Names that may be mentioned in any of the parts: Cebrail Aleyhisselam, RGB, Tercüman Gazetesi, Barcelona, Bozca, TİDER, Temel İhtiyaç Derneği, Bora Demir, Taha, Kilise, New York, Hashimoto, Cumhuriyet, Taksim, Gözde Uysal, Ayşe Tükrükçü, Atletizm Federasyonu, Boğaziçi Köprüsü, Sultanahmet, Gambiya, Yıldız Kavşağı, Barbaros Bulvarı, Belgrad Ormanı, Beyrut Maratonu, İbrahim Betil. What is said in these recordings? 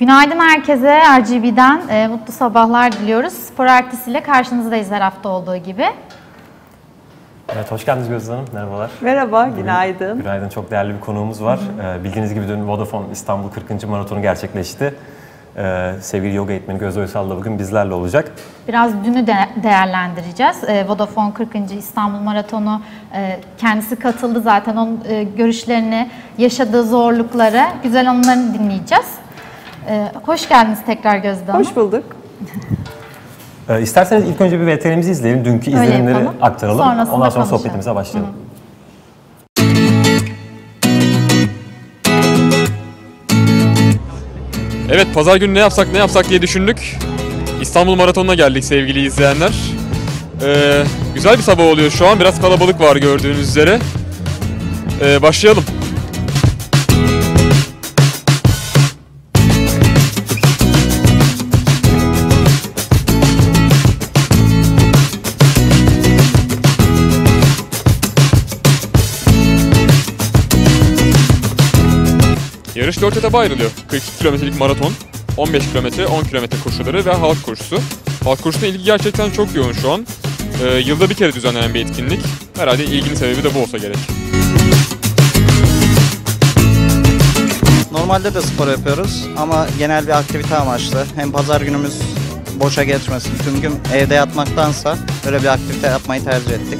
Günaydın herkese, RGB'den mutlu sabahlar diliyoruz. Spor ertesiyle karşınızdayız her hafta olduğu gibi. Evet, hoş geldiniz Gözde Hanım, merhabalar. Merhaba, günaydın. Günaydın, çok değerli bir konuğumuz var. Bildiğiniz gibi dün Vodafone İstanbul 40. Maratonu gerçekleşti. Sevgili yoga eğitmeni Gözde Uysal da bugün bizlerle olacak. Biraz dünü değerlendireceğiz. Vodafone 40. İstanbul Maratonu kendisi katıldı zaten. Onun görüşlerini, yaşadığı zorlukları, güzel anılarını dinleyeceğiz. Hoş geldiniz tekrar Gözde Hanım. Hoş bulduk. İsterseniz ilk önce bir VTR'mizi izleyelim. Dünkü izlenimleri aktaralım. Ondan sonra sohbetimize başlayalım. Hı. Evet, pazar günü ne yapsak diye düşündük. İstanbul Maratonu'na geldik sevgili izleyenler. Güzel bir sabah oluyor şu an. Biraz kalabalık var gördüğünüz üzere. Başlayalım. Yarış 4 etaba ayrılıyor. 42 kilometrelik maraton, 15 kilometre, 10 kilometre koşuları ve halk koşusu. Halk koşusuna ilgi gerçekten çok yoğun şu an. Yılda bir kere düzenlenen bir etkinlik. Herhalde ilginin sebebi de bu olsa gerek. Normalde de spor yapıyoruz ama genel bir aktivite amaçlı. Hem pazar günümüz boşa geçmesin. Tüm gün evde yatmaktansa böyle bir aktivite yapmayı tercih ettik.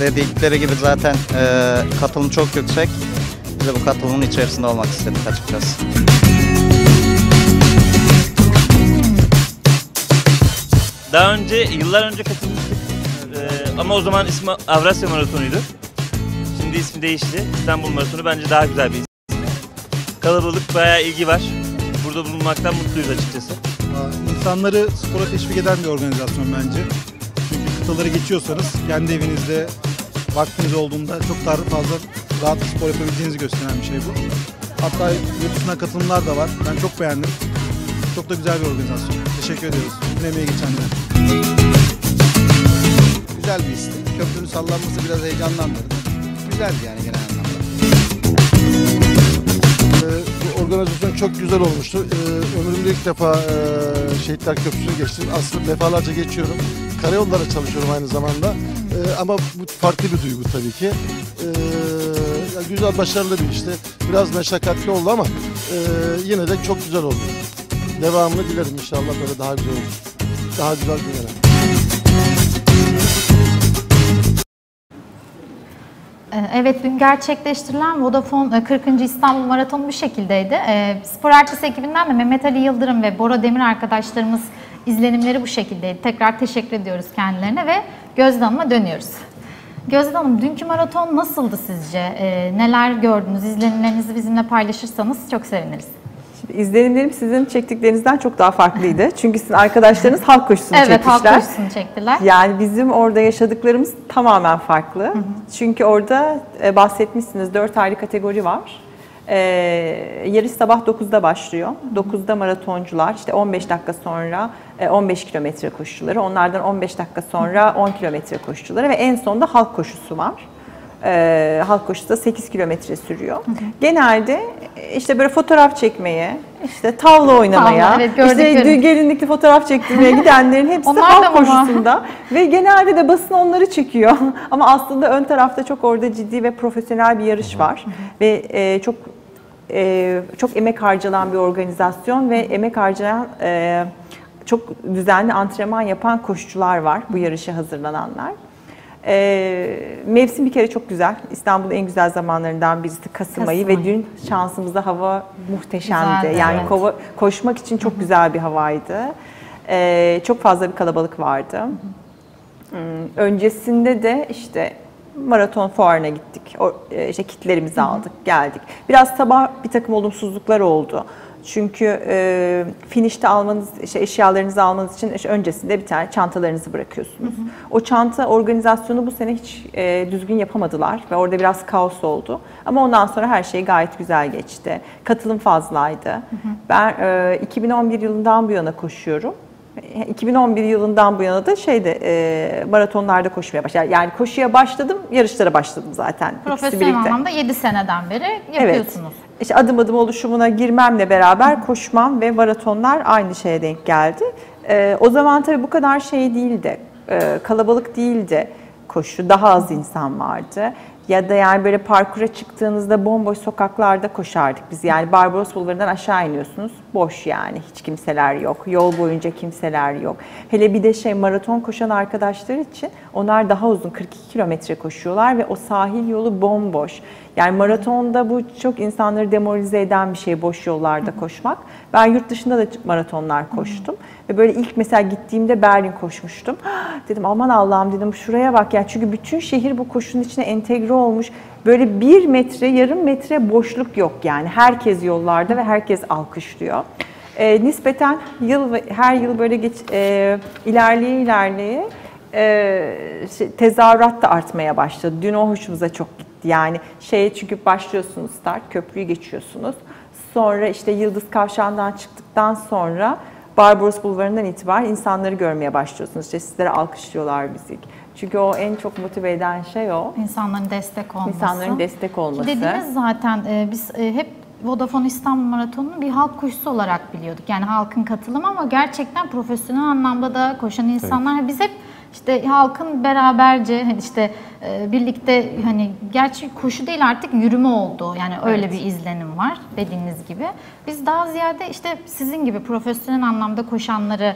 Dedikleri gibi zaten katılım çok yüksek. Biz de bu katılımın içerisinde olmak istedik açıkçası. Daha önce, yıllar önce katılmıştık ama o zaman ismi Avrasya Maratonu'ydu. Şimdi ismi değişti. İstanbul Maratonu bence daha güzel bir isim. Kalabalık, bayağı ilgi var. Burada bulunmaktan mutluyuz açıkçası. İnsanları spora teşvik eden bir organizasyon bence. Çünkü kıtaları geçiyorsanız kendi evinizde vaktiniz olduğunda çok daha fazla rahat spor yapabileceğinizi gösteren bir şey bu. Hatta yurt dışına katılımlar da var. Ben çok beğendim. Çok da güzel bir organizasyon. Teşekkür ediyoruz. Dinlemeye geçenler. Güzel bir isti. Köprünün sallanması biraz heyecanlandırdı. Güzeldi yani genel anlamda. Bu organizasyon çok güzel olmuştu. Ömrümde ilk defa Şehitler Köprüsü'nü geçtim. Aslında defalarca geçiyorum. Karayollara çalışıyorum aynı zamanda. Ama bu farklı bir duygu tabii ki. Güzel, başarılı bir işti. Biraz meşakkatli oldu ama yine de çok güzel oldu. Devamını dilerim inşallah, böyle daha güzel olur. Daha güzel günler. Evet, dün gerçekleştirilen Vodafone 40. İstanbul Maratonu bu şekildeydi. Spor Ertesi ekibinden de Mehmet Ali Yıldırım ve Bora Demir arkadaşlarımız izlenimleri bu şekildeydi. Tekrar teşekkür ediyoruz kendilerine ve Gözde Hanım'a dönüyoruz. Gözde Hanım, dünkü maraton nasıldı sizce? Neler gördünüz? İzlenimlerinizi bizimle paylaşırsanız çok seviniriz. Şimdi izlenimlerim sizin çektiklerinizden çok daha farklıydı. Çünkü sizin arkadaşlarınız halk koşusunu çektiler. Evet, halk koşusunu çektiler. Yani bizim orada yaşadıklarımız tamamen farklı. Hı hı. Çünkü orada bahsetmişsiniz, 4 ayrı kategori var. Yarış sabah 9'da başlıyor. 9'da maratoncular, işte 15 dakika sonra 15 kilometre koşucuları, onlardan 15 dakika sonra 10 kilometre koşucuları ve en sonunda halk koşusu var. Halk koşusu da 8 kilometre sürüyor. Genelde işte böyle fotoğraf çekmeye, işte tavla oynamaya, evet, işte gelinlikli fotoğraf çektirmeye gidenlerin hepsi halk koşusunda. Ve genelde de basın onları çekiyor. Ama aslında ön tarafta çok orada ciddi ve profesyonel bir yarış var. Ve çok emek harcanan bir organizasyon ve emek harcanan çok düzenli antrenman yapan koşucular var, bu yarışa hazırlananlar. Mevsim bir kere çok güzel. İstanbul'un en güzel zamanlarından birisi Kasım ayı ve dün şansımızda hava muhteşemdi. Güzeldi, yani evet, koşmak için çok güzel bir havaydı. Çok fazla bir kalabalık vardı. Öncesinde de işte maraton fuarına gittik. İşte kitlerimizi aldık, geldik. Biraz sabah bir takım olumsuzluklar oldu. Çünkü finişte almanız, işte eşyalarınızı almanız için işte öncesinde bir tane çantalarınızı bırakıyorsunuz. Hı hı. O çanta organizasyonu bu sene hiç düzgün yapamadılar ve orada biraz kaos oldu. Ama ondan sonra her şey gayet güzel geçti. Katılım fazlaydı. Hı hı. Ben 2011 yılından bu yana koşuyorum. 2011 yılından bu yana da maratonlarda koşmaya başladım. Yani koşuya başladım, yarışlara başladım zaten. Profesyonel anlamda 7 seneden beri yapıyorsunuz. Evet. İşte adım adım oluşumuna girmemle beraber koşmam ve maratonlar aynı şeye denk geldi. O zaman tabii bu kadar şey değildi, kalabalık değildi koşu, daha az insan vardı. Ya da yani böyle parkura çıktığınızda bomboş sokaklarda koşardık biz. Yani Barbaros Bulvarı'ndan aşağı iniyorsunuz. Boş yani. Hiç kimseler yok. Yol boyunca kimseler yok. Hele bir de maraton koşan arkadaşlar için onlar daha uzun 42 kilometre koşuyorlar ve o sahil yolu bomboş. Yani maratonda bu çok insanları demoralize eden bir şey, boş yollarda koşmak. Ben yurt dışında da maratonlar koştum. Ve böyle ilk mesela gittiğimde Berlin koşmuştum. Dedim aman Allah'ım dedim şuraya bak ya. Çünkü bütün şehir bu koşunun içine entegre olmuş. Böyle bir metre, yarım metre boşluk yok yani. Herkes yollarda ve herkes alkışlıyor. Nispeten her yıl böyle ilerleye tezahürat da artmaya başladı. Dün o hoşumuza çok gitti. Yani çünkü başlıyorsunuz start, köprüyü geçiyorsunuz. Sonra işte Yıldız Kavşağı'ndan çıktıktan sonra Barbaros Bulvarı'ndan itibaren insanları görmeye başlıyorsunuz. İşte sizlere alkışlıyorlar müzik. Çünkü o en çok motive eden şey o. İnsanların destek olması. İnsanların destek olması. Dediğimiz zaten biz hep Vodafone İstanbul Maratonu'nu bir halk koşusu olarak biliyorduk. Yani halkın katılımı ama gerçekten profesyonel anlamda da koşan insanlar. Evet. Biz hep halkın beraberce birlikte gerçi koşu değil artık yürüme oldu. Yani öyle bir izlenim var dediğiniz gibi. Biz daha ziyade sizin gibi profesyonel anlamda koşanları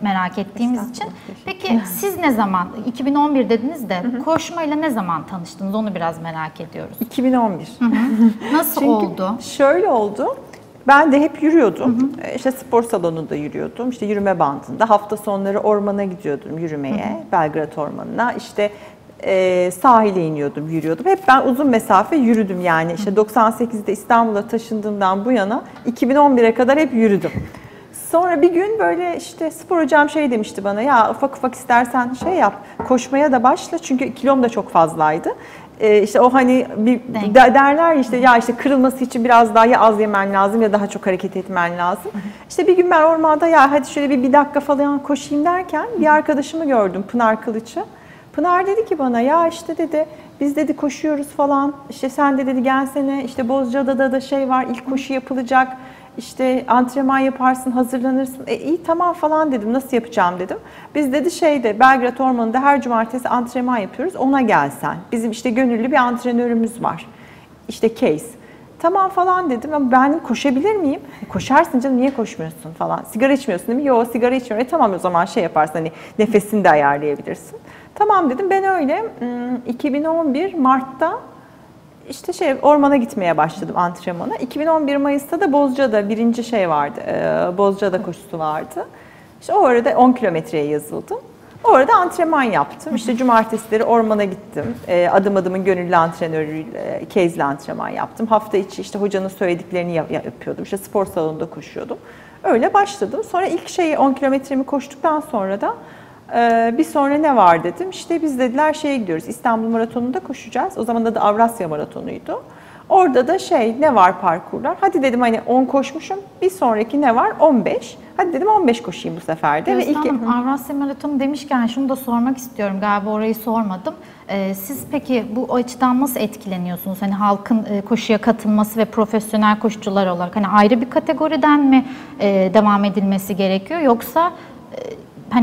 merak ettiğimiz için. Peki siz ne zaman 2011 dediniz de koşmayla ne zaman tanıştınız? Onu biraz merak ediyoruz. 2011. Nasıl oldu? Şöyle oldu. Ben de hep yürüyordum. Spor salonunda yürüyordum. Yürüme bandında. Hafta sonları ormana gidiyordum yürümeye. Belgrad Ormanı'na. Sahile iniyordum, yürüyordum. Hep ben uzun mesafe yürüdüm yani. 98'de İstanbul'a taşındığımdan bu yana 2011'e kadar hep yürüdüm. Sonra bir gün böyle spor hocam demişti bana. Ya ufak ufak istersen yap. Koşmaya da başla. Çünkü kilom da çok fazlaydı. O derler kırılması için biraz daha ya az yemen lazım ya daha çok hareket etmen lazım. Bir gün ben ormanda ya hadi şöyle bir dakika falan koşayım derken bir arkadaşımı gördüm, Pınar Kılıç'ı. Pınar dedi ki bana ya dedi biz koşuyoruz falan. Sen de gelsene Bozca'da da var, ilk koşu yapılacak. Antrenman yaparsın, hazırlanırsın. İyi tamam falan dedim. Nasıl yapacağım dedim. Biz Belgrad Ormanı'nda her cumartesi antrenman yapıyoruz. Ona gelsen. Bizim gönüllü bir antrenörümüz var. Case. Tamam falan dedim. Ama ben koşabilir miyim? Koşarsın canım, niye koşmuyorsun falan. Sigara içmiyorsun değil mi? Yo, sigara içmiyorum. Tamam o zaman yaparsın nefesini de ayarlayabilirsin. Tamam dedim. Ben öyle 2011 Mart'ta ormana gitmeye başladım antrenmana. 2011 Mayıs'ta da Bozca'da birinci vardı. Bozca'da koşusu vardı. O arada 10 kilometreye yazıldım. O arada antrenman yaptım. Cumartesileri ormana gittim. Adım adımın gönüllü antrenörüyle, Kez'le antrenman yaptım. Hafta içi hocanın söylediklerini yapıyordum. Spor salonunda koşuyordum. Öyle başladım. Sonra ilk 10 kilometremi koştuktan sonra da bir sonra ne var dedim. Biz dediler gidiyoruz. İstanbul Maratonu'nda koşacağız. O zaman da Avrasya Maratonu'ydu. Orada da ne var parkurlar. Hadi dedim 10 koşmuşum. Bir sonraki ne var? 15. Hadi dedim 15 koşayım bu sefer de. Gözde Hanım, Avrasya Maratonu demişken şunu da sormak istiyorum. Galiba orayı sormadım. Siz peki bu açıdan nasıl etkileniyorsunuz? Halkın koşuya katılması ve profesyonel koşucular olarak ayrı bir kategoriden mi devam edilmesi gerekiyor? Yoksa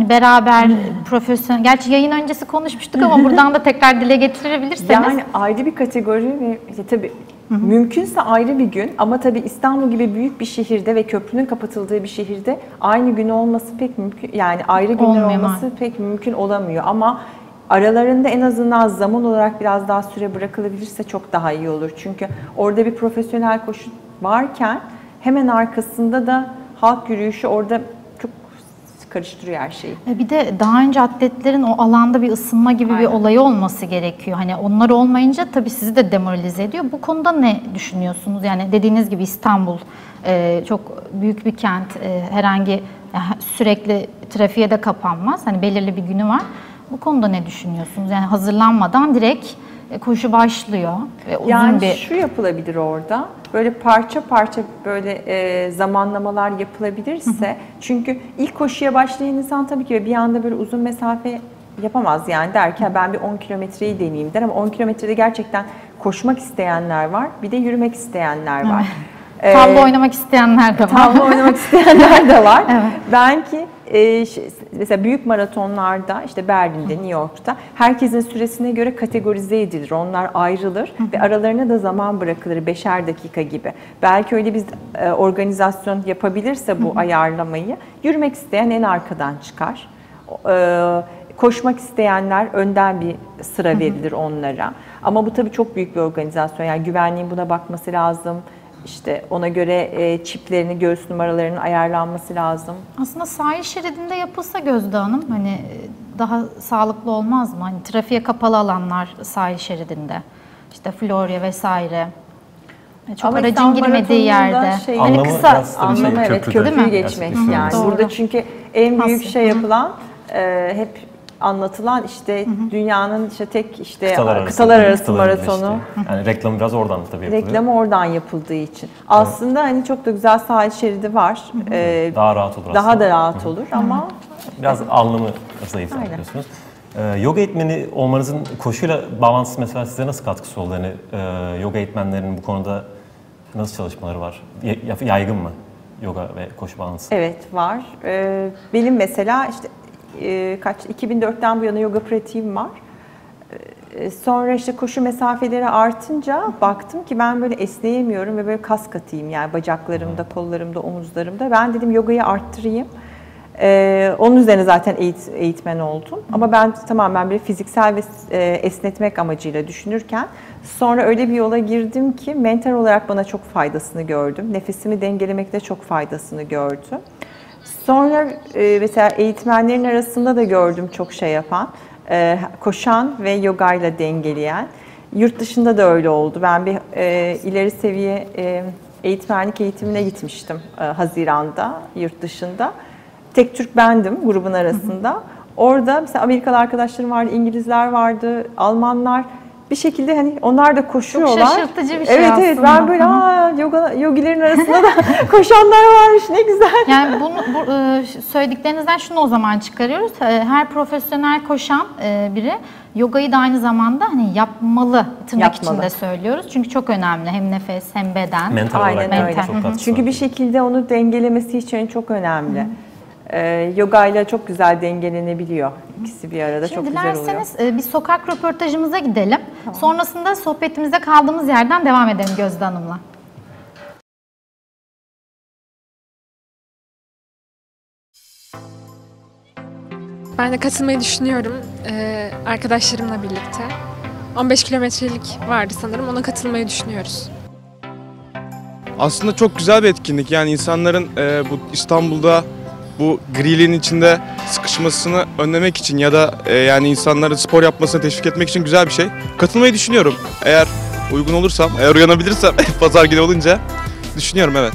beraber profesyonel, gerçi yayın öncesi konuşmuştuk ama buradan da tekrar dile getirebilirseniz. Yani ayrı bir kategori ve tabii mümkünse ayrı bir gün ama tabii İstanbul gibi büyük bir şehirde ve köprünün kapatıldığı bir şehirde aynı gün olması pek mümkün, yani ayrı günler olması pek mümkün olamıyor ama aralarında en azından zaman olarak biraz daha süre bırakılabilirse çok daha iyi olur. Çünkü orada bir profesyonel koşu varken hemen arkasında da halk yürüyüşü orada karıştırıyor her şeyi. Bir de daha önce atletlerin o alanda bir ısınma gibi bir olayı olması gerekiyor. Onlar olmayınca tabii sizi de demoralize ediyor. Bu konuda ne düşünüyorsunuz? Yani dediğiniz gibi İstanbul çok büyük bir kent. Herhangi sürekli trafiğe de kapanmaz. Belirli bir günü var. Bu konuda ne düşünüyorsunuz? Yani hazırlanmadan direkt koşu başlıyor. Ve uzun yani bir... şu yapılabilir orada, böyle parça parça böyle zamanlamalar yapılabilirse. Hı hı. Çünkü ilk koşuya başlayan insan tabii ki bir anda böyle uzun mesafe yapamaz yani, derken ben bir 10 kilometreyi deneyeyim der, ama 10 kilometrede gerçekten koşmak isteyenler var, bir de yürümek isteyenler var. Tavla oynamak isteyenler de var. Tavla oynamak isteyenler de var. Evet. Belki mesela büyük maratonlarda, işte Berlin'de, New York'ta herkesin süresine göre kategorize edilir. Onlar ayrılır ve aralarına da zaman bırakılır, 5'er dakika gibi. Belki öyle bir organizasyon yapabilirse bu ayarlamayı, yürümek isteyen en arkadan çıkar. Koşmak isteyenler önden bir sıra verilir onlara. Ama bu tabii çok büyük bir organizasyon. Yani güvenliğin buna bakması lazım. İşte ona göre çiplerini, göğüs numaralarının ayarlanması lazım. Aslında sahil şeridinde yapılsa Gözde Hanım, hani daha sağlıklı olmaz mı? Hani trafiğe kapalı alanlar sahil şeridinde, işte Florya vesaire. Çok ama aracın girmediği yerde. Şey, hani kısa anlamı şey, evet, köprüyü geçmek yani. Doğru. Burada çünkü en büyük şey yapılan, hep anlatılan işte dünyanın işte tek işte kıtalar arası maratonu. Işte. Yani reklamı biraz oradan tabii yapılıyor. Reklamı oradan yapıldığı için. Evet. Aslında hani çok da güzel sahil şeridi var. Daha rahat olur. Daha da rahat olur ama biraz anlamı zayıf anlıyorsunuz. Yoga eğitmeni olmanızın koşuyla bağlantısı mesela size nasıl katkısı oldu? Yani yoga eğitmenlerinin bu konuda nasıl çalışmaları var? Yaygın mı yoga ve koşu bağlantısı? Evet, var. Benim mesela işte 2004'ten bu yana yoga pratiğim var. Sonra işte koşu mesafeleri artınca baktım ki ben böyle esneyemiyorum ve böyle kas katıyım yani, bacaklarımda, kollarımda, omuzlarımda. Ben dedim yogayı arttırayım. Onun üzerine zaten eğitmen oldum. Ama ben tamamen böyle fiziksel ve esnetmek amacıyla düşünürken sonra öyle bir yola girdim ki mental olarak bana çok faydasını gördüm. Nefesimi dengelemekte çok faydasını gördüm. Sonra mesela eğitmenlerin arasında da gördüm çok şey yapan, koşan ve yogayla dengeleyen. Yurt dışında da öyle oldu. Ben bir ileri seviye eğitmenlik eğitimine gitmiştim Haziran'da yurt dışında. Tek Türk bendim grubun arasında. Orada mesela Amerikalı arkadaşlarım vardı, İngilizler vardı, Almanlar. Bir şekilde hani onlar da koşuyorlar. Çok şaşırtıcı bir şey aslında. Evet, ben böyle yogilerin arasında da koşanlar varmış, ne güzel. Yani bunu, söylediklerinizden şunu o zaman çıkarıyoruz. Her profesyonel koşan biri yogayı da aynı zamanda hani yapmalı, tırnak içinde söylüyoruz. Çünkü çok önemli, hem nefes hem beden. Mental olarak. Mental. Çünkü bir şekilde onu dengelemesi için çok önemli. Yoga ile çok güzel dengelenebiliyor. İkisi bir arada. Şimdi çok güzel oluyor. Şimdi dilerseniz bir sokak röportajımıza gidelim. Tamam. Sonrasında sohbetimize kaldığımız yerden devam edelim Gözde Hanım'la. Ben de katılmayı düşünüyorum arkadaşlarımla birlikte. 15 kilometrelik vardı sanırım, ona katılmayı düşünüyoruz. Aslında çok güzel bir etkinlik. Yani insanların bu İstanbul'da bu griliğin içinde sıkışmasını önlemek için ya da yani insanları spor yapmasını teşvik etmek için güzel bir şey. Katılmayı düşünüyorum. Eğer uygun olursam, eğer uyanabilirsem pazar günü olunca düşünüyorum, evet.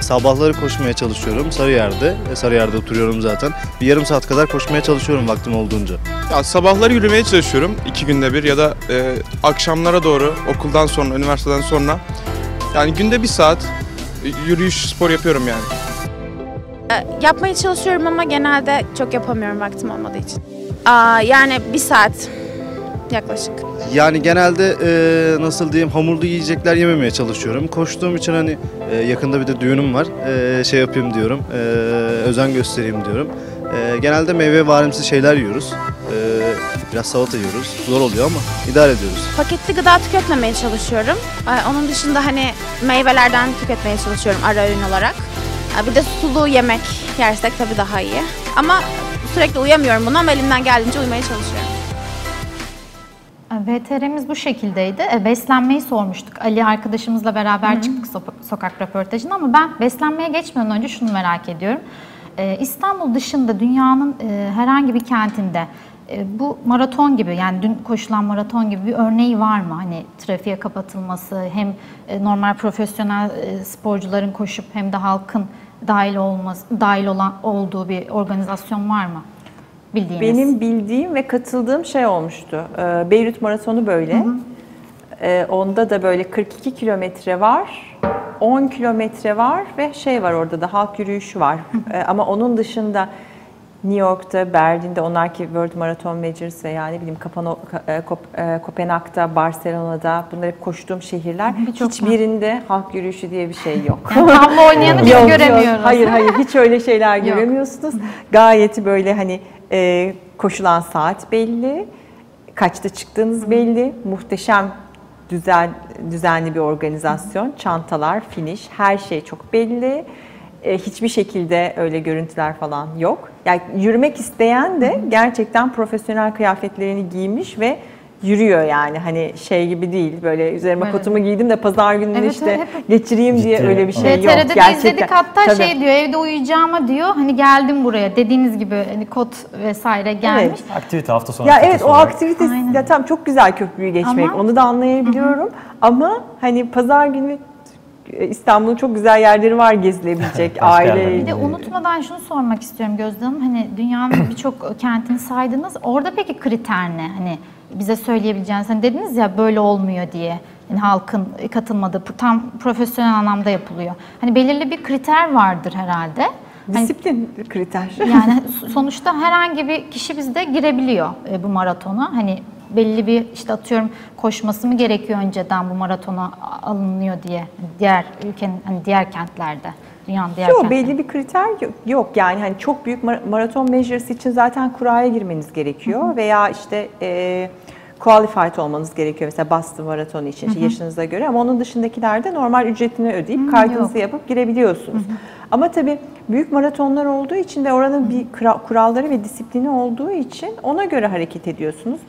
Sabahları koşmaya çalışıyorum Sarıyer'de. Sarıyer'de oturuyorum zaten. Bir yarım saat kadar koşmaya çalışıyorum vaktim olduğunca. Ya, sabahları yürümeye çalışıyorum 2 günde 1 ya da akşamlara doğru okuldan sonra, üniversiteden sonra. Yani günde 1 saat yürüyüş, spor yapıyorum yani. Yapmaya çalışıyorum ama genelde çok yapamıyorum vaktim olmadığı için. Yani 1 saat yaklaşık. Yani genelde nasıl diyeyim, hamurlu yiyecekler yememeye çalışıyorum. Koştuğum için hani yakında bir de düğünüm var. Şey yapayım diyorum, özen göstereyim diyorum. Genelde meyvevarimsi şeyler yiyoruz. Biraz salata yiyoruz. Zor oluyor ama idare ediyoruz. Paketli gıda tüketmemeye çalışıyorum. Onun dışında hani meyvelerden tüketmeye çalışıyorum ara öğün olarak. Bir de sulu yemek yersek tabii daha iyi. Ama sürekli uyamıyorum buna, ama elimden geldiğince uyumaya çalışıyorum. VTR'miz bu şekildeydi. Beslenmeyi sormuştuk. Ali arkadaşımızla beraber çıktık sokak röportajına, ama ben beslenmeye geçmeden önce şunu merak ediyorum. İstanbul dışında dünyanın herhangi bir kentinde bu maraton gibi, yani dün koşulan maraton gibi bir örneği var mı? Hani trafiğe kapatılması, hem normal profesyonel sporcuların koşup hem de halkın dahil olduğu bir organizasyon var mı? bildiğiniz. Benim bildiğim ve katıldığım şey olmuştu. Beyrut Maratonu böyle. Hı hı. Onda da böyle 42 kilometre var, 10 kilometre var ve şey var, orada da halk yürüyüşü var. Hı hı. Ama onun dışında New York'ta, Berlin'de, onlar ki World Marathon Majors'e, yani bileyim Kopenhag'da, Barcelona'da, bunlar hep koştuğum şehirler. Hiçbirinde halk yürüyüşü diye bir şey yok. Yani tavla oynayanı biz göremiyoruz. Hayır hiç öyle şeyler göremiyorsunuz. Gayet böyle hani koşulan saat belli, kaçta çıktığınız belli, muhteşem düzenli bir organizasyon, çantalar, finish, her şey çok belli. Hiçbir şekilde öyle görüntüler falan yok. Yani yürümek isteyen de gerçekten profesyonel kıyafetlerini giymiş ve yürüyor yani. Hani şey gibi değil, böyle üzerime öyle kotumu giydim de pazar gününü geçireyim diye öyle bir şey yok. TRT'de gerçekten izledik hatta. Tabii. Şey diyor, evde uyuyacağıma diyor, hani geldim buraya dediğiniz gibi, hani kot vesaire gelmiş. Evet. Aktivite hafta sonu. Ya evet, o aktivite ya, tam çok güzel köprüyü geçmek. Ama onu da anlayabiliyorum. Hı-hı. Ama hani pazar günü İstanbul'un çok güzel yerleri var gezilebilecek aile. Bir de unutmadan şunu sormak istiyorum Gözde Hanım. Hani dünyanın birçok kentini saydınız. Orada peki kriter ne? Hani bize söyleyebileceğiniz, hani dediniz ya böyle olmuyor diye. Yani halkın katılmadığı, tam profesyonel anlamda yapılıyor. Hani belirli bir kriter vardır herhalde. Disiplin hani, kriter. Yani sonuçta herhangi bir kişi bizde girebiliyor bu maratona. Hani belli bir işte atıyorum koşması mı gerekiyor önceden bu maratona alınıyor diye, diğer ülkenin hani diğer kentlerde, dünyanın diğer kentlerde. Belli bir kriter yok yani, hani çok büyük maraton majors için zaten kuraya girmeniz gerekiyor. Hı hı. Veya işte qualified olmanız gerekiyor mesela Boston maratonu için, hı hı, yaşınıza göre, ama onun dışındakilerde normal ücretini ödeyip, hı, kaydınızı yapıp girebiliyorsunuz. Hı hı. Ama tabii büyük maratonlar olduğu için de oranın bir kuralları ve disiplini olduğu için ona göre hareket ediyorsunuz.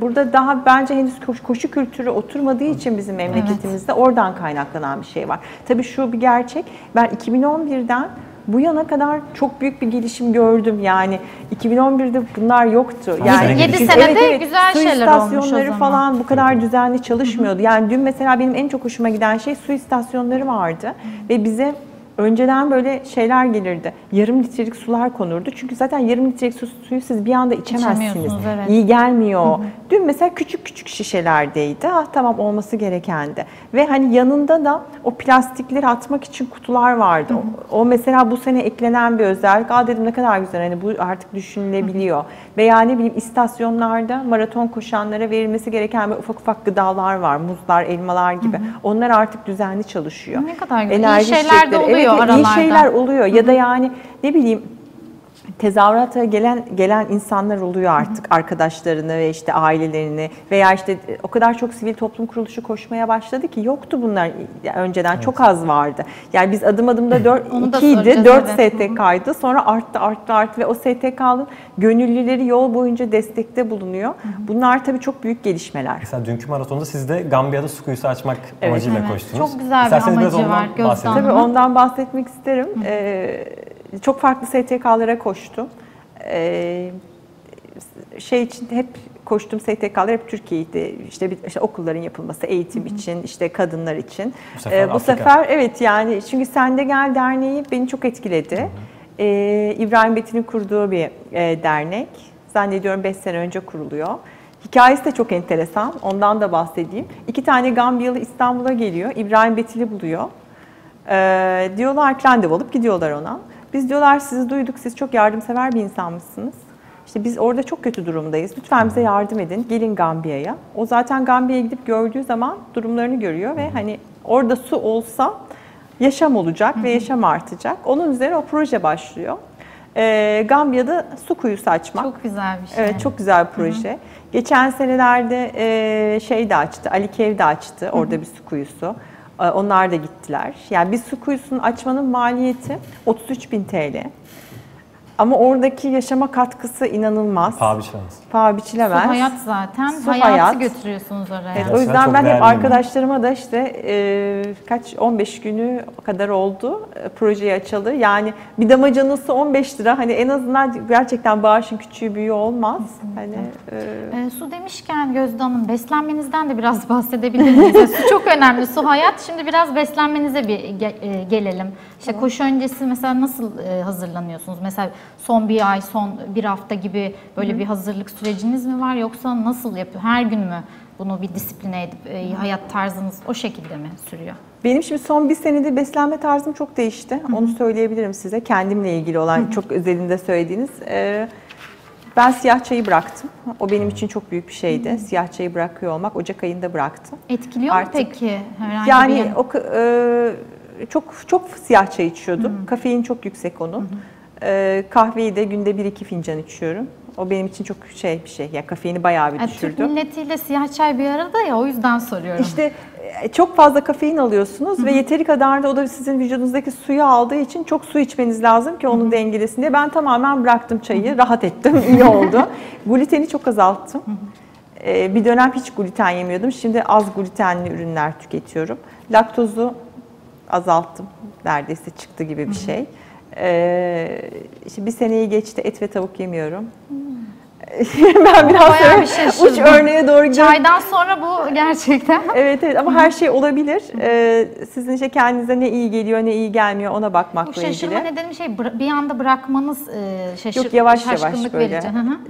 Burada daha bence henüz koşu kültürü oturmadığı için bizim memleketimizde oradan kaynaklanan bir şey var. Tabii şu bir gerçek, ben 2011'den bu yana kadar çok büyük bir gelişim gördüm. Yani 2011'de bunlar yoktu. Yani 7 senede güzel şeyler olmuş o zaman. Su istasyonları falan bu kadar düzenli çalışmıyordu. Yani dün mesela benim en çok hoşuma giden şey, su istasyonları vardı. Hı. Ve bize önceden böyle şeyler gelirdi. Yarım litrelik sular konurdu. Çünkü zaten yarım litrelik suyu siz bir anda içemezsiniz. Evet. İyi gelmiyor. Hı hı. Dün mesela küçük küçük şişelerdeydi. Ah tamam, olması gerekendi. Ve hani yanında da o plastikleri atmak için kutular vardı. Hı hı. O mesela bu sene eklenen bir özellik. Aa dedim ne kadar güzel, hani bu artık düşünülebiliyor. Hı hı. Ve yani bileyim istasyonlarda maraton koşanlara verilmesi gereken ufak ufak gıdalar var. Muzlar, elmalar gibi. Hı hı. Onlar artık düzenli çalışıyor. Ne kadar güzel. Enerji şeyler de oluyor. Evet. İyi şeyler oluyor. Hı-hı. Ya da yani ne bileyim tezahürata gelen insanlar oluyor artık. Hı-hı. Arkadaşlarını ve işte ailelerini veya işte o kadar çok sivil toplum kuruluşu koşmaya başladı ki, yoktu bunlar önceden, evet, çok az vardı. Yani biz adım adımda 4 STK'ydı, sonra arttı ve o STK'nın gönüllüleri yol boyunca destekte bulunuyor. Hı-hı. Bunlar tabii çok büyük gelişmeler. Mesela dünkü maratonda siz de Gambiya'da su kuyusu açmak amacıyla koştunuz. Çok güzel İsterseniz bir amacı var Gözde Hanım'ın. Tabii ondan bahsetmek isterim. Çok farklı STK'lara koştum. Şey için hep koştum, STK'lar hep Türkiye'de, işte okulların yapılması, eğitim, hı hı, için, işte kadınlar için. Bu sefer evet, yani çünkü Sendegel Derneği beni çok etkiledi. Hı hı. İbrahim Betil'in kurduğu bir dernek. Zannediyorum 5 sene önce kuruluyor. Hikayesi de çok enteresan. Ondan da bahsedeyim. 2 tane Gambiyalı İstanbul'a geliyor. İbrahim Betil'i buluyor. Diyorlar ki randevu alıp gidiyorlar ona. Biz diyorlar sizi duyduk, siz çok yardımsever bir insanmışsınız. İşte biz orada çok kötü durumdayız. Lütfen bize yardım edin. Gelin Gambiya'ya. O zaten Gambiya'ya gidip gördüğü zaman durumlarını görüyor ve hani orada su olsa yaşam olacak, hı hı, ve yaşam artacak. Onun üzerine o proje başlıyor. Gambiya'da su kuyusu açmak. Çok güzel bir şey. Evet, çok güzel bir proje. Hı hı. Geçen senelerde şey de açtı, Ali Kev de açtı orada, hı hı, bir su kuyusu. Onlar da gittiler. Yani bir su kuyusunu açmanın maliyeti 33.000 TL. Ama oradaki yaşama katkısı inanılmaz. Paha biçilemez. Su hayat zaten. Su hayatı götürüyorsunuz oraya. Evet, o yüzden ben hep arkadaşlarıma da işte kaç 15 günü kadar oldu projeyi açalı. Yani bir damacanası 15 lira. Hani en azından gerçekten bağışın küçüğü büyüğü olmaz. Hani, su demişken Gözde Hanım, beslenmenizden de biraz bahsedebilir miyiz? Su çok önemli. Su hayat. Şimdi biraz beslenmenize bir gelelim. İşte koşu öncesi mesela nasıl hazırlanıyorsunuz? Mesela son bir ay, son bir hafta gibi böyle bir hazırlık süreciniz mi var? Yoksa nasıl yapıyor? Her gün mü bunu bir disipline edip hayat tarzınız o şekilde mi sürüyor? Benim şimdi son bir senedir beslenme tarzım çok değişti. Hı-hı. Onu söyleyebilirim size. Kendimle ilgili olan çok özelinde söylediğiniz. Ben siyah çayı bıraktım. O benim için çok büyük bir şeydi. Siyah çayı bırakıyor olmak. Ocak ayında bıraktım. Etkiliyor artık, mu peki? Herhangi yani çok siyah çay içiyordum. Kafein çok yüksek onun. Kahveyi de günde 1-2 fincan içiyorum. O benim için çok şey bir şey. Ya yani kafeini bayağı bir düşürdüm. Türk milletiyle siyah çay bir arada ya, o yüzden soruyorum. İşte çok fazla kafein alıyorsunuz ve yeteri kadar da o da sizin vücudunuzdaki suyu aldığı için çok su içmeniz lazım ki onu dengelesin diye. Ben tamamen bıraktım çayı, rahat ettim, iyi oldu. Gluteni çok azalttım. Bir dönem hiç gluten yemiyordum. Şimdi az glutenli ürünler tüketiyorum. Laktozu azalttım. Neredeyse çıktı gibi bir şey. İşte bir seneyi geçti, et ve tavuk yemiyorum. Ben biraz uç örneğe doğru gidiyorum. Çaydan sonra bu gerçekten. Evet ama her şey olabilir. Sizin işte kendinize ne iyi geliyor ne iyi gelmiyor ona bakmakla ilgili. Bu şaşırma nedeni şey, bir anda bırakmanız Yok, yavaş yavaş böyle.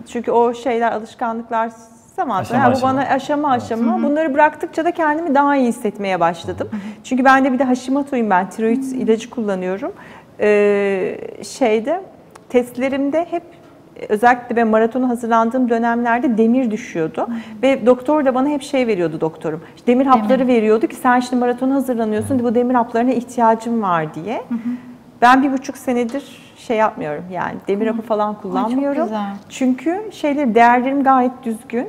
Çünkü o şeyler, alışkanlıklar zamanla. Yani bu bana aşama aşama. Bunları bıraktıkça da kendimi daha iyi hissetmeye başladım. Çünkü ben de bir de Hashimoto'yum ben. Tiroid ilacı kullanıyorum. Testlerimde hep özellikle ben maratona hazırlandığım dönemlerde demir düşüyordu. Ve doktor da bana hep veriyordu doktorum. İşte demir hapları veriyordu ki sen şimdi maratona hazırlanıyorsun, bu demir haplarına ihtiyacım var diye. Ben 1,5 senedir şey yapmıyorum yani demir hapı falan kullanmıyorum. Çünkü değerlerim gayet düzgün.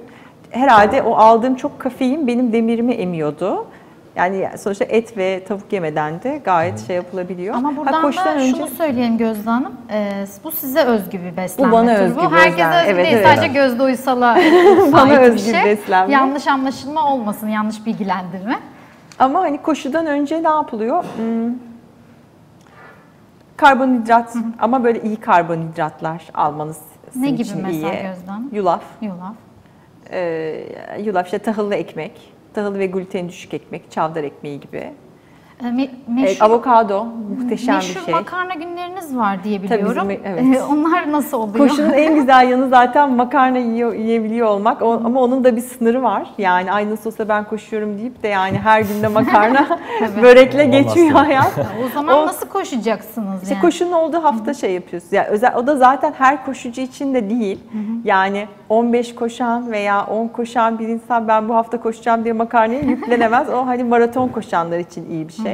Herhalde o aldığım çok kafein benim demirimi emiyordu. Yani sonuçta et ve tavuk yemeden de gayet şey yapılabiliyor. Ama buradan da şunu söyleyelim Gözde Hanım, bu size özgü bir beslenme. Bu bana özgü bir beslenme. Herkese özgü değil, sadece Gözde Uysal'a ait bir şey. Yanlış anlaşılma olmasın, yanlış bilgilendirme. Ama hani koşudan önce ne yapılıyor? Karbonhidrat ama böyle iyi karbonhidratlar almanız sizin için iyi. Ne gibi mesela Gözde Hanım? Yulaf. Yulaf işte tahıllı ekmek. Tahıllı ve gluteni düşük ekmek, çavdar ekmeği gibi. Avokado muhteşem bir şey. Meşhur makarna günleriniz var diye biliyorum. Onlar nasıl oluyor? Koşunun en güzel yanı zaten makarna yiyebiliyor olmak. Ama onun da bir sınırı var. Yani ay nasıl olsa ben koşuyorum deyip de yani her günde makarna börekle geçmiyor hayat. O zaman nasıl koşacaksınız? İşte koşunun olduğu hafta şey yapıyorsunuz. Yani o da zaten her koşucu için de değil. Yani 15 koşan veya 10 koşan bir insan ben bu hafta koşacağım diye makarnaya yüklenemez. O hani maraton koşanlar için iyi bir şey.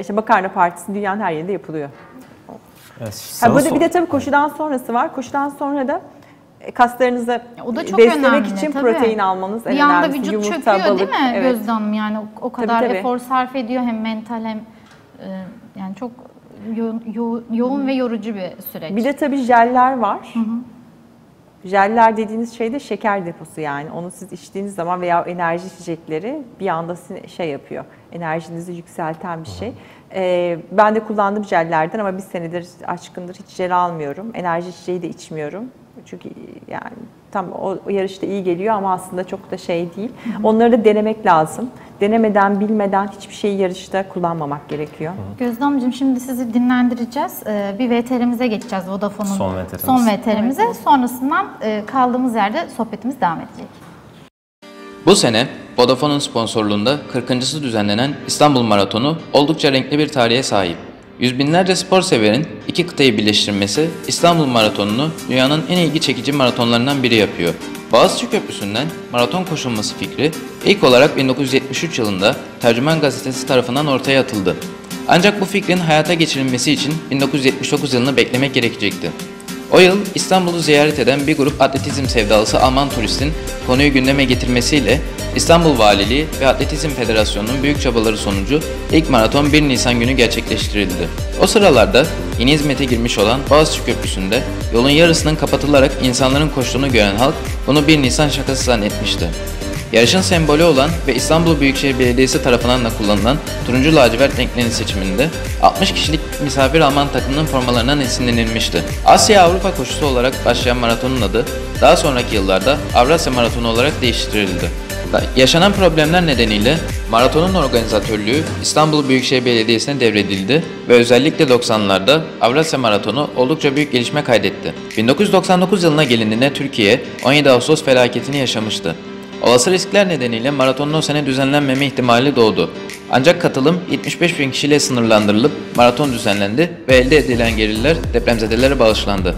İşte makarna partisi dünyanın her yerinde yapılıyor. Burada bir de tabii koşudan sonrası var. Koşudan sonra da kaslarınızı beslemek için protein almanız en önemli. Bir anda vücut çöküyor değil mi Gözde Hanım? Yani o kadar efor sarf ediyor, hem mental hem yani çok yoğun ve yorucu bir süreç. Bir de tabii jeller var. Jeller dediğiniz şey de şeker deposu yani. Onu siz içtiğiniz zaman veya enerji içecekleri bir anda şey yapıyor. Enerjinizi yükselten bir şey. Ben de kullandığım jellerden ama bir senedir aşkındır hiç jel almıyorum. Enerji içeceği de içmiyorum. Çünkü yani tam o yarışta iyi geliyor ama aslında çok da şey değil. Onları da denemek lazım. Denemeden, bilmeden hiçbir şeyi yarışta kullanmamak gerekiyor. Gözde Hanımcığım şimdi sizi dinlendireceğiz. Bir VTR'mize geçeceğiz. Vodafone'un son VTR'mize. Sonrasından kaldığımız yerde sohbetimiz devam edecek. Bu sene Vodafone'un sponsorluğunda 40.'sı düzenlenen İstanbul Maratonu oldukça renkli bir tarihe sahip. Yüz binlerce spor severin iki kıtayı birleştirmesi İstanbul Maratonu'nu dünyanın en ilgi çekici maratonlarından biri yapıyor. Boğaziçi Köprüsü'nden maraton koşulması fikri ilk olarak 1973 yılında Tercüman Gazetesi tarafından ortaya atıldı. Ancak bu fikrin hayata geçirilmesi için 1979 yılını beklemek gerekecekti. O yıl İstanbul'u ziyaret eden bir grup atletizm sevdalısı Alman turistin konuyu gündeme getirmesiyle İstanbul Valiliği ve Atletizm Federasyonu'nun büyük çabaları sonucu ilk maraton 1 Nisan günü gerçekleştirildi. O sıralarda yeni hizmete girmiş olan Boğaziçi Köprüsü'nde yolun yarısının kapatılarak insanların koştuğunu gören halk bunu 1 Nisan şakası zannetmişti. Yarışın sembolü olan ve İstanbul Büyükşehir Belediyesi tarafından da kullanılan turuncu lacivert renklerinin seçiminde 60 kişilik misafir Alman takımının formalarından esinlenilmişti. Asya-Avrupa koşusu olarak başlayan maratonun adı daha sonraki yıllarda Avrasya Maratonu olarak değiştirildi. Yaşanan problemler nedeniyle Maratonun organizatörlüğü İstanbul Büyükşehir Belediyesi'ne devredildi ve özellikle 90'larda Avrasya Maratonu oldukça büyük gelişme kaydetti. 1999 yılına gelindiğinde Türkiye 17 Ağustos felaketini yaşamıştı. Olası riskler nedeniyle maratonun o sene düzenlenmeme ihtimali doğdu. Ancak katılım 75.000 kişiyle sınırlandırılıp maraton düzenlendi ve elde edilen gelirler depremzedelere bağışlandı.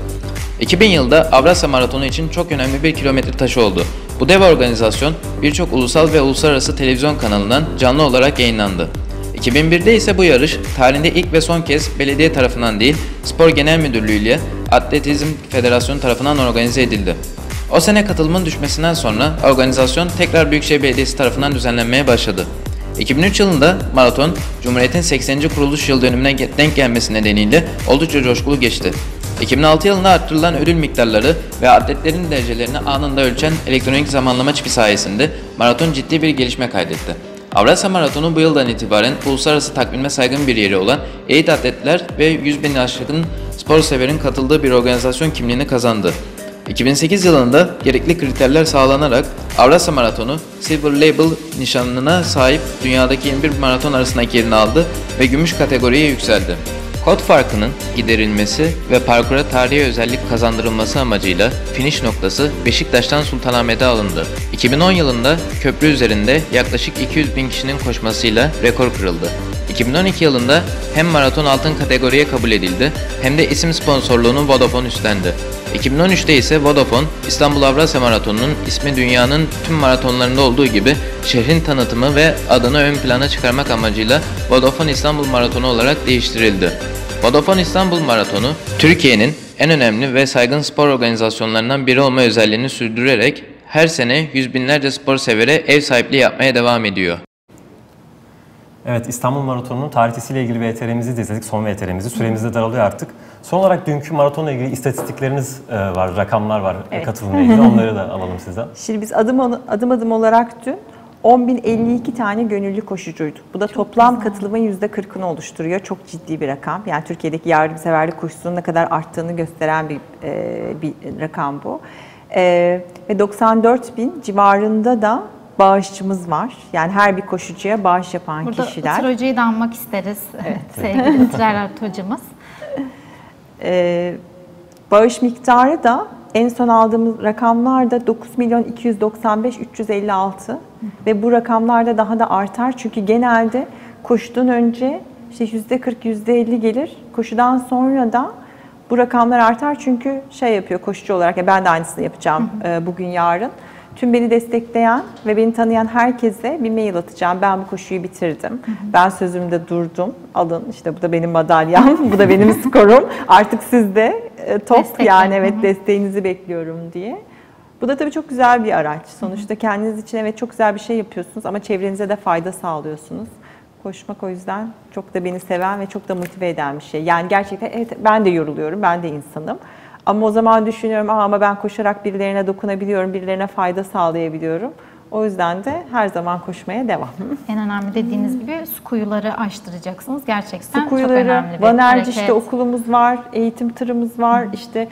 2000 yılında Avrasya Maratonu için çok önemli bir kilometre taşı oldu. Bu dev organizasyon birçok ulusal ve uluslararası televizyon kanalından canlı olarak yayınlandı. 2001'de ise bu yarış tarihinde ilk ve son kez belediye tarafından değil, Spor Genel Müdürlüğü ile Atletizm Federasyonu tarafından organize edildi. O sene katılımın düşmesinden sonra organizasyon tekrar Büyükşehir Belediyesi tarafından düzenlenmeye başladı. 2003 yılında maraton, Cumhuriyet'in 80. kuruluş yıl dönümüne denk gelmesi nedeniyle oldukça coşkulu geçti. 2006 yılında arttırılan ödül miktarları ve atletlerin derecelerini anında ölçen elektronik zamanlama çipi sayesinde maraton ciddi bir gelişme kaydetti. Avrasya Maratonu bu yıldan itibaren uluslararası takvime saygın bir yeri olan elit atletler ve 100.000 aşkın spor severin katıldığı bir organizasyon kimliğini kazandı. 2008 yılında gerekli kriterler sağlanarak Avrasya Maratonu Silver Label nişanına sahip dünyadaki 21 maraton arasındaki yerini aldı ve gümüş kategoriye yükseldi. Kod farkının giderilmesi ve parkura tarihi özellik kazandırılması amacıyla finish noktası Beşiktaş'tan Sultanahmet'e alındı. 2010 yılında köprü üzerinde yaklaşık 200.000 kişinin koşmasıyla rekor kırıldı. 2012 yılında hem maraton altın kategoriye kabul edildi hem de isim sponsorluğunu Vodafone üstlendi. 2013'te ise Vodafone İstanbul Avrasya Maratonu'nun ismi dünyanın tüm maratonlarında olduğu gibi şehrin tanıtımı ve adını ön plana çıkarmak amacıyla Vodafone İstanbul Maratonu olarak değiştirildi. Vodafone İstanbul Maratonu, Türkiye'nin en önemli ve saygın spor organizasyonlarından biri olma özelliğini sürdürerek her sene yüz binlerce spor severe ev sahipliği yapmaya devam ediyor. Evet, İstanbul Maratonu'nun tarihleriyle ilgili VTR'mizi de izledik, son VTR'mizi. Süremiz de daralıyor artık. Son olarak dünkü maratonla ilgili istatistikleriniz var, rakamlar var, evet, katılımla ilgili. Onları da alalım sizden. Şimdi biz adım adım olarak dün 10.052 tane gönüllü koşucuyduk. Bu da toplam katılımın %40'ını oluşturuyor. Çok ciddi bir rakam. Yani Türkiye'deki yardımseverlik koşusunun ne kadar arttığını gösteren bir rakam bu. Ve 94.000 civarında da bağışçımız var. Yani her bir koşucuya bağış yapan burada kişiler. Burada Itır Hoca'yı da anmak isteriz. Evet. Sevgili Itır Erhat hocamız. Bağış miktarı da en son aldığımız rakamlarda 9.295.356 ve bu rakamlarda daha da artar çünkü genelde koşudan önce işte %40-%50 gelir. Koşudan sonra da bu rakamlar artar çünkü şey yapıyor koşucu olarak, ya ben de aynısını yapacağım bugün yarın. Tüm beni destekleyen ve beni tanıyan herkese bir mail atacağım. Ben bu koşuyu bitirdim. Ben sözümde durdum. Alın işte bu da benim madalyam, bu da benim skorum. Artık siz de top destek, yani evet desteğinizi bekliyorum diye. Bu da tabii çok güzel bir araç. Sonuçta kendiniz için evet çok güzel bir şey yapıyorsunuz ama çevrenize de fayda sağlıyorsunuz. Koşmak o yüzden çok da beni seven ve çok da motive eden bir şey. Yani gerçekten evet ben de yoruluyorum, ben de insanım. Ama o zaman düşünüyorum ama ben koşarak birilerine dokunabiliyorum, birilerine fayda sağlayabiliyorum. O yüzden de her zaman koşmaya devam. En önemli dediğiniz gibi su kuyuları açtıracaksınız. Gerçekten su kuyuları, çok önemli bir Van hareket. İşte okulumuz var, eğitim tırımız var. İşte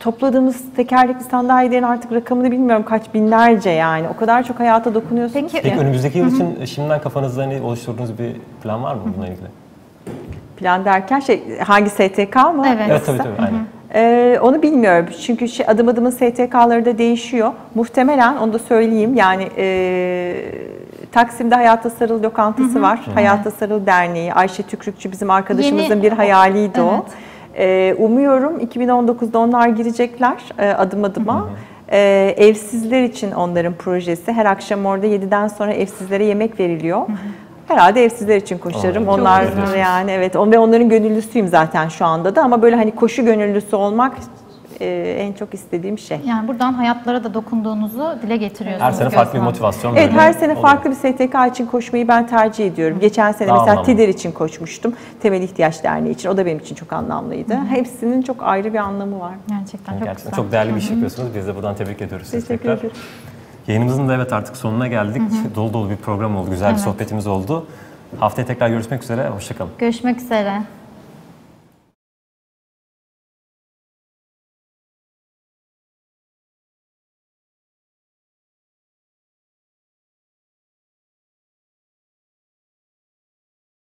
topladığımız tekerlekli sandalyelerin artık rakamını bilmiyorum kaç binlerce yani. O kadar çok hayata dokunuyorsunuz ki. Peki önümüzdeki yıl için şimdiden kafanızda hani oluşturduğunuz bir plan var mı bununla ilgili? Plan derken hangi STK mı? Evet, evet tabii aynen. Onu bilmiyorum çünkü adım adımın STK'ları da değişiyor. Muhtemelen onu da söyleyeyim yani Taksim'de Hayata Sarıl Lokantası var. Hayata Sarıl Derneği, Ayşe Tükrükçü bizim arkadaşımızın bir hayaliydi o. Evet. Umuyorum 2019'da onlar girecekler adım adıma. Evsizler için onların projesi. Her akşam orada 7'den sonra evsizlere yemek veriliyor. Herhalde evsizler için koşarım. Onlar yani evet. Ve onların gönüllüsüyüm zaten şu anda da ama böyle hani koşu gönüllüsü olmak en çok istediğim şey. Yani buradan hayatlara da dokunduğunuzu dile getiriyorsunuz. Her sene farklı bir motivasyon. Evet, her sene farklı bir STK için koşmayı ben tercih ediyorum. Geçen sene mesela TİDER için koşmuştum. Temel İhtiyaç Derneği için. O da benim için çok anlamlıydı. Hepsinin çok ayrı bir anlamı var. Gerçekten çok değerli bir iş yapıyorsunuz. Biz de buradan tebrik ediyoruz sizi tekrar. Teşekkür ederim. Yayınımızın da evet artık sonuna geldik. Dolu dolu bir program oldu, güzel bir sohbetimiz oldu. Haftaya tekrar görüşmek üzere, hoşça kalın. Görüşmek üzere.